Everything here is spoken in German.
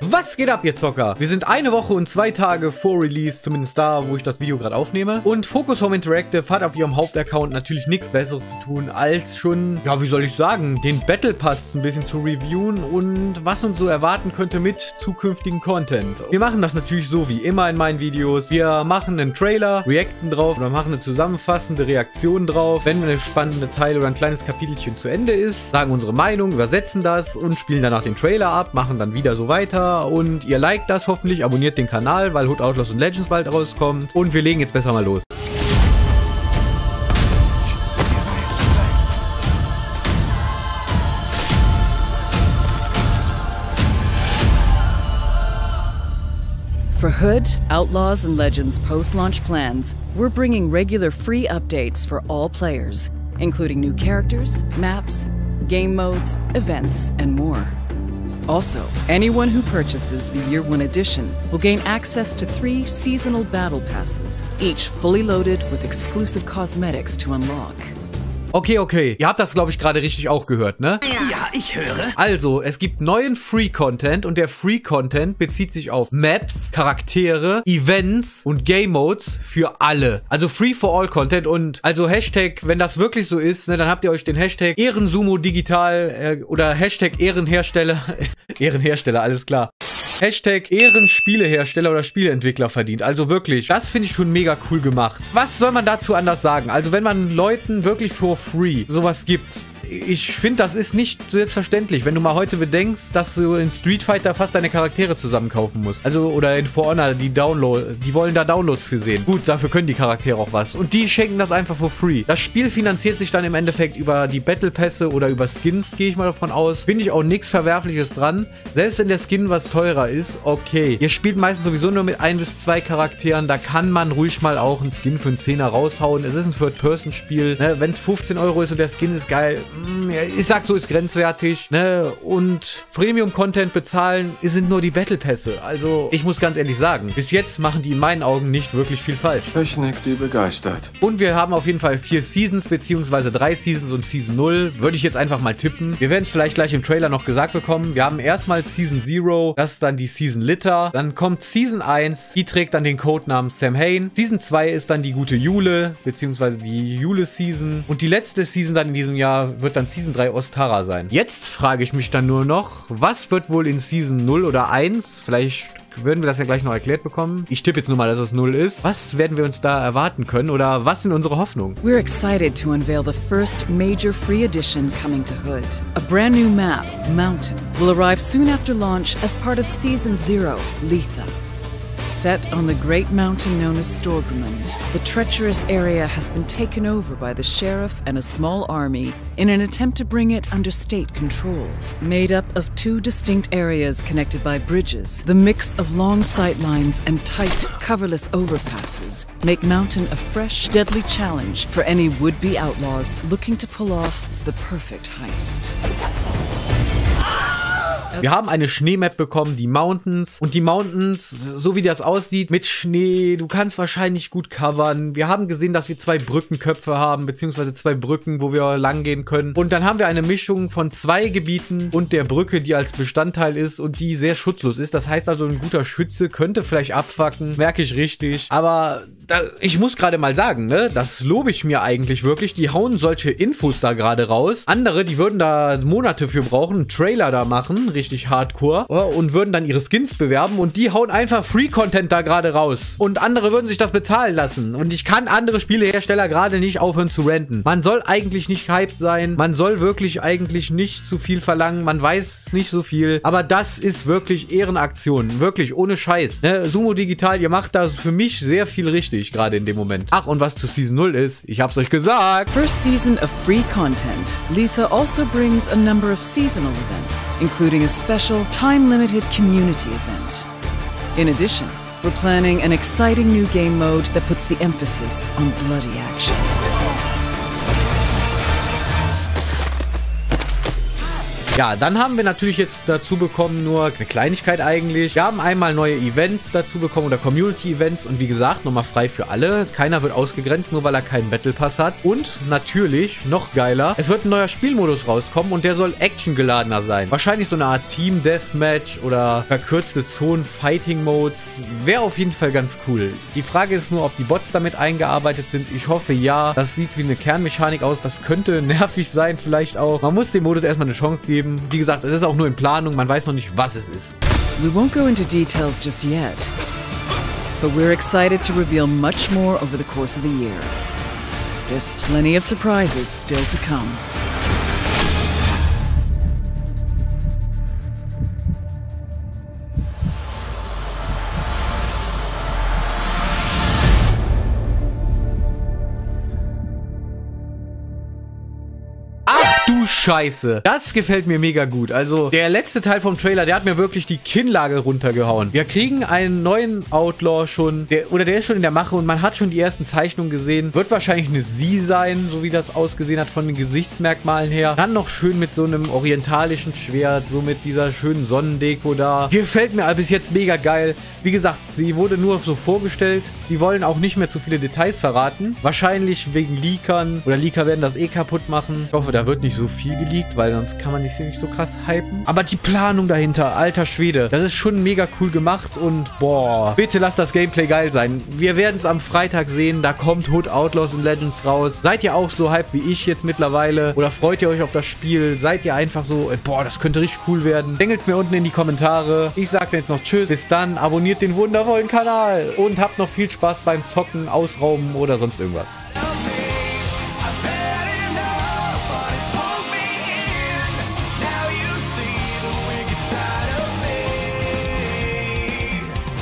Was geht ab, ihr Zocker? Wir sind eine Woche und 2 Tage vor Release, zumindest da, wo ich das Video gerade aufnehme. Und Focus Home Interactive hat auf ihrem Hauptaccount natürlich nichts Besseres zu tun, als schon, ja, wie soll ich sagen, den Battle Pass ein bisschen zu reviewen und was uns so erwarten könnte mit zukünftigen Content. Wir machen das natürlich so wie immer in meinen Videos. Wir machen einen Trailer, reacten drauf oder machen eine zusammenfassende Reaktion drauf. Wenn eine spannende Teil oder ein kleines Kapitelchen zu Ende ist, sagen unsere Meinung, übersetzen das und spielen danach den Trailer ab, machen dann wieder so weiter. Und ihr liked das hoffentlich, abonniert den Kanal, weil Hood Outlaws und Legends bald rauskommt. Und wir legen jetzt besser mal los. For Hood, Outlaws and Legends post-launch plans, we're bringing regular free updates for all players, including new characters, maps, game modes, events and more. Also, anyone who purchases the Year One edition will gain access to 3 seasonal battle passes, each fully loaded with exclusive cosmetics to unlock. Okay, okay. Ihr habt das, glaube ich, gerade richtig auch gehört, ne? Ja, ich höre. Also, es gibt neuen Free-Content und der Free-Content bezieht sich auf Maps, Charaktere, Events und Game-Modes für alle. Also Free-for-All-Content und also Hashtag, wenn das wirklich so ist, ne, dann habt ihr euch den Hashtag Ehrensumo Digital oder Hashtag Ehrenhersteller, Ehrenhersteller, alles klar. Hashtag Ehrenspielehersteller oder Spieleentwickler verdient. Also wirklich, das finde ich schon mega cool gemacht. Was soll man dazu anders sagen? Also wenn man Leuten wirklich for free sowas gibt, ich finde, das ist nicht selbstverständlich, wenn du mal heute bedenkst, dass du in Street Fighter fast deine Charaktere zusammenkaufen musst. Also, oder in For Honor, die wollen da Downloads für sehen. Gut, dafür können die Charaktere auch was. Und die schenken das einfach for free. Das Spiel finanziert sich dann im Endeffekt über die Battle Pässe oder über Skins, gehe ich mal davon aus. Finde ich auch nichts Verwerfliches dran. Selbst wenn der Skin was teurer ist, okay. Ihr spielt meistens sowieso nur mit 1 bis 2 Charakteren. Da kann man ruhig mal auch einen Skin für einen Zehner raushauen. Es ist ein Third-Person-Spiel. Ne? Wenn es 15 € ist und der Skin ist geil, ich sag so, ist grenzwertig, ne? Und Premium-Content bezahlen sind nur die Battle-Pässe. Also, ich muss ganz ehrlich sagen, bis jetzt machen die in meinen Augen nicht wirklich viel falsch. Ich nick die begeistert. Und wir haben auf jeden Fall 4 Seasons, beziehungsweise 3 Seasons und Season 0. Würde ich jetzt einfach mal tippen. Wir werden es vielleicht gleich im Trailer noch gesagt bekommen. Wir haben erstmal Season 0, das ist dann die Season Litter. Dann kommt Season 1, die trägt dann den Codenamen Samhain. Season 2 ist dann die gute Jule, beziehungsweise die Jule-Season. Und die letzte Season dann in diesem Jahr wird dann Season 3 Ostara sein. Jetzt frage ich mich dann nur noch, was wird wohl in Season 0 oder 1, vielleicht würden wir das ja gleich noch erklärt bekommen. Ich tippe jetzt nur mal, dass es 0 ist. Was werden wir uns da erwarten können oder was sind unsere Hoffnungen? We're excited to unveil the first major free edition coming to Hood. A brand new map, Mountain, will arrive soon after launch as part of Season 0, Letha. Set on the great mountain known as Stormgrund, the treacherous area has been taken over by the sheriff and a small army in an attempt to bring it under state control. Made up of 2 distinct areas connected by bridges, the mix of long sightlines and tight, coverless overpasses make Mountain a fresh, deadly challenge for any would-be outlaws looking to pull off the perfect heist. Wir haben eine Schneemap bekommen, die Mountains. Und die Mountains, so wie das aussieht, mit Schnee, du kannst wahrscheinlich gut covern. Wir haben gesehen, dass wir 2 Brückenköpfe haben, beziehungsweise 2 Brücken, wo wir lang gehen können. Und dann haben wir eine Mischung von 2 Gebieten und der Brücke, die als Bestandteil ist und die sehr schutzlos ist. Das heißt also, ein guter Schütze könnte vielleicht abfacken, merke ich richtig. Aber ich muss gerade mal sagen, ne, das lobe ich mir eigentlich wirklich. Die hauen solche Infos da gerade raus. Andere, die würden da Monate für brauchen, einen Trailer da machen, richtig hardcore, und würden dann ihre Skins bewerben und die hauen einfach Free-Content da gerade raus. Und andere würden sich das bezahlen lassen. Und ich kann andere Spielehersteller gerade nicht aufhören zu ranten. Man soll eigentlich nicht hyped sein. Man soll wirklich eigentlich nicht zu viel verlangen. Man weiß nicht so viel. Aber das ist wirklich Ehrenaktion. Wirklich, ohne Scheiß. Ne? Sumo Digital, ihr macht da für mich sehr viel richtig, gerade in dem Moment. Ach, und was zu Season 0 ist, ich hab's euch gesagt. First season of free content. Letha also brings a number of seasonal events, including a special time-limited community event. In addition, we're planning an exciting new game mode that puts the emphasis on bloody action. Ja, dann haben wir natürlich jetzt dazu bekommen, nur eine Kleinigkeit eigentlich. Wir haben einmal neue Events dazu bekommen oder Community-Events und wie gesagt, nochmal frei für alle. Keiner wird ausgegrenzt, nur weil er keinen Battle Pass hat. Und natürlich, noch geiler, es wird ein neuer Spielmodus rauskommen und der soll actiongeladener sein. Wahrscheinlich so eine Art Team-Deathmatch oder verkürzte Zonen-Fighting-Modes. Wäre auf jeden Fall ganz cool. Die Frage ist nur, ob die Bots damit eingearbeitet sind. Ich hoffe ja. Das sieht wie eine Kernmechanik aus. Das könnte nervig sein vielleicht auch. Man muss dem Modus erstmal eine Chance geben. Wie gesagt, es ist auch nur in Planung. Man weiß noch nicht, was es ist. We won't go into details just yet. But we're excited to reveal much more over the course of the year. There's plenty of surprises still to come. Scheiße. Das gefällt mir mega gut. Also, der letzte Teil vom Trailer, der hat mir wirklich die Kinnlage runtergehauen. Wir kriegen einen neuen Outlaw schon, der ist schon in der Mache und man hat schon die ersten Zeichnungen gesehen. Wird wahrscheinlich eine Sie sein, so wie das ausgesehen hat von den Gesichtsmerkmalen her. Dann noch schön mit so einem orientalischen Schwert, so mit dieser schönen Sonnendeko da. Gefällt mir bis jetzt mega geil. Wie gesagt, sie wurde nur so vorgestellt. Die wollen auch nicht mehr zu viele Details verraten. Wahrscheinlich wegen Leakern oder Leaker werden das eh kaputt machen. Ich hoffe, da wird nicht so viel geleakt, weil sonst kann man nicht so krass hypen. Aber die Planung dahinter, alter Schwede, das ist schon mega cool gemacht und boah, bitte lasst das Gameplay geil sein. Wir werden es am Freitag sehen, da kommt Hood Outlaws and Legends raus. Seid ihr auch so hyped wie ich jetzt mittlerweile oder freut ihr euch auf das Spiel? Seid ihr einfach so, boah, das könnte richtig cool werden? Dengelt mir unten in die Kommentare. Ich sag dann jetzt noch tschüss, bis dann, abonniert den wundervollen Kanal und habt noch viel Spaß beim Zocken, Ausrauben oder sonst irgendwas.